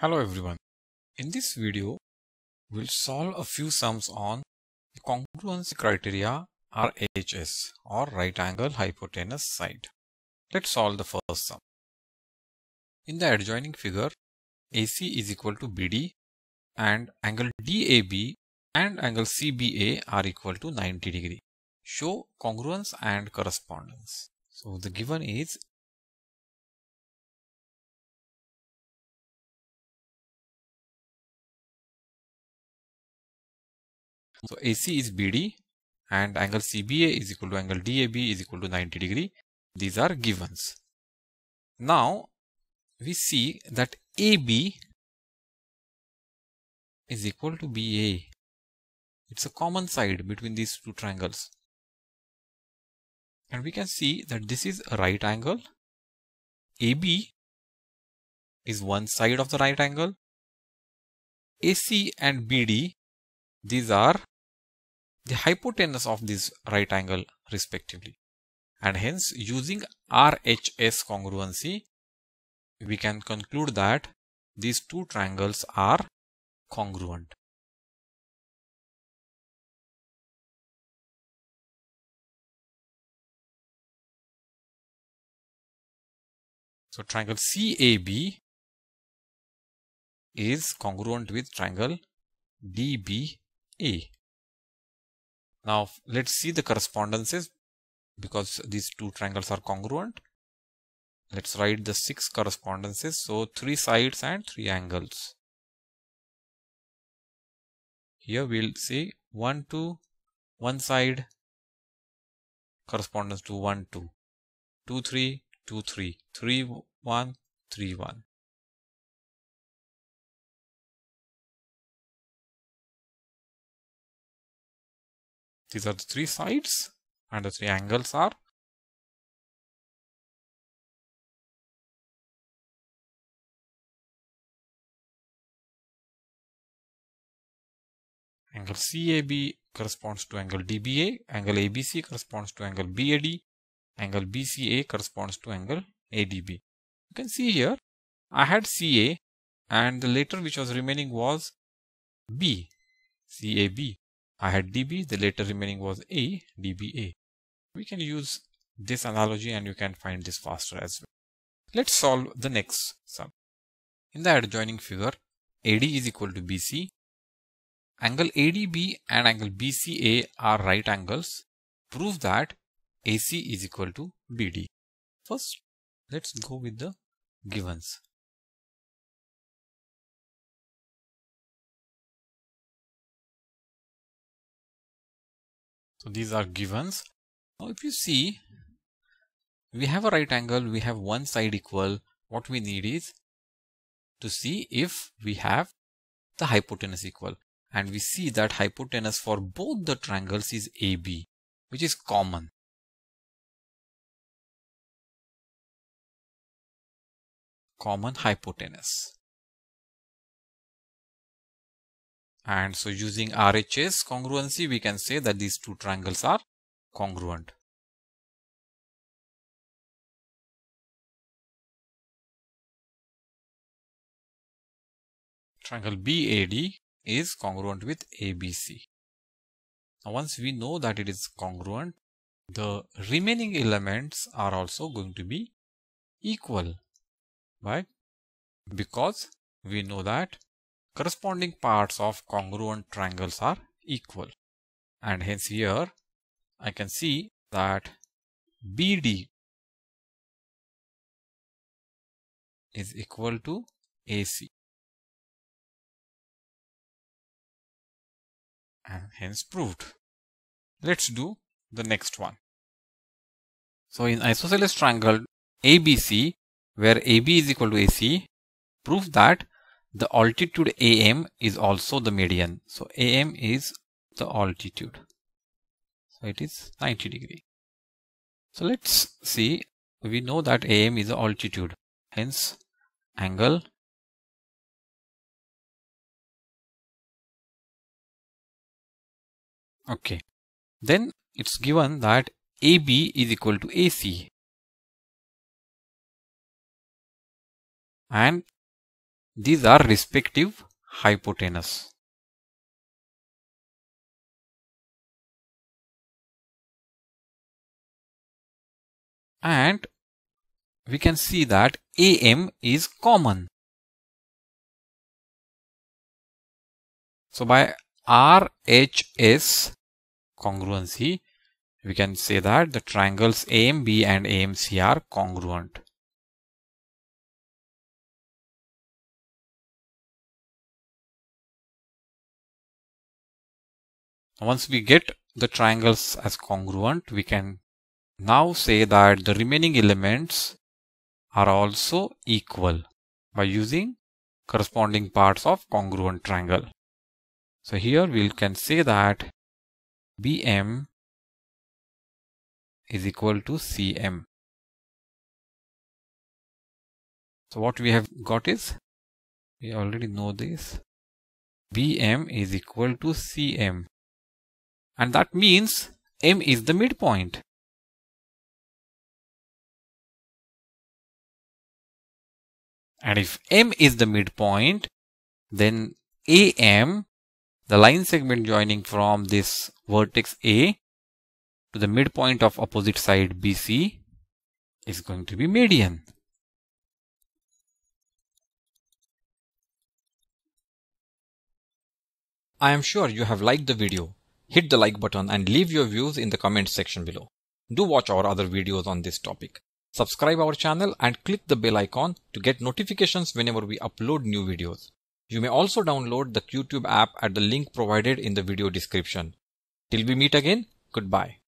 Hello everyone. In this video, we'll solve a few sums on the congruency criteria RHS or right angle hypotenuse side. Let's solve the first sum. In the adjoining figure, AC is equal to BD and angle DAB and angle CBA are equal to 90 degree. Show congruence and correspondence. So the given is so AC is BD and angle CBA is equal to angle DAB is equal to 90 degree. These are givens. Now we see that AB is equal to BA. It's a common side between these two triangles. And we can see that this is a right angle. AB is one side of the right angle. AC and BD, these are the hypotenuse of this right angle respectively, and hence using RHS congruency we can conclude that these two triangles are congruent. So triangle CAB is congruent with triangle DBA. Now let's see the correspondences because these two triangles are congruent. Let's write the 6 correspondences. So 3 sides and 3 angles. Here we'll see 1, 2, 1 side correspondence to 1, 2, 2, 3, 2, 3, 3, 1, 3, 1. These are the 3 sides and the 3 angles are angle CAB corresponds to angle DBA, angle ABC corresponds to angle BAD, angle BCA corresponds to angle ADB. You can see here I had CA and the letter which was remaining was B, CAB. I had DB, the later remaining was A, DBA. We can use this analogy and you can find this faster as well. Let's solve the next sum. In the adjoining figure, AD is equal to BC. Angle ADB and angle BCA are right angles. Prove that AC is equal to BD. First, let's go with the givens. So these are givens. Now if you see, we have a right angle, we have one side equal. What we need is to see if we have the hypotenuse equal. And we see that hypotenuse for both the triangles is AB, which is common. Common hypotenuse. And so using RHS congruency, we can say that these two triangles are congruent. Triangle BAD is congruent with ABC. Now once we know that it is congruent, the remaining elements are also going to be equal. Why? Because we know that corresponding parts of congruent triangles are equal, and hence here I can see that BD is equal to AC, and hence proved. Let's do the next one. So in isosceles triangle ABC, where AB is equal to AC, prove that the altitude AM is also the median. So AM is the altitude. So it is 90 degree. So let's see, we know that AM is the altitude. Hence angle okay. Then it's given that AB is equal to AC. And These are respective hypotenuse. And we can see that AM is common. So by RHS congruency, we can say that the triangles AMB and AMC are congruent. Once we get the triangles as congruent, we can now say that the remaining elements are also equal by using corresponding parts of congruent triangle. So here we can say that BM is equal to CM. So what we have got is, we already know this, BM is equal to CM, and that means M is the midpoint. And if M is the midpoint, then AM, the line segment joining from this vertex A to the midpoint of opposite side BC, is going to be median. I am sure you have liked the video. Hit the like button and leave your views in the comment section below. Do watch our other videos on this topic. Subscribe our channel and click the bell icon to get notifications whenever we upload new videos. You may also download the QuTube app at the link provided in the video description. Till we meet again, goodbye.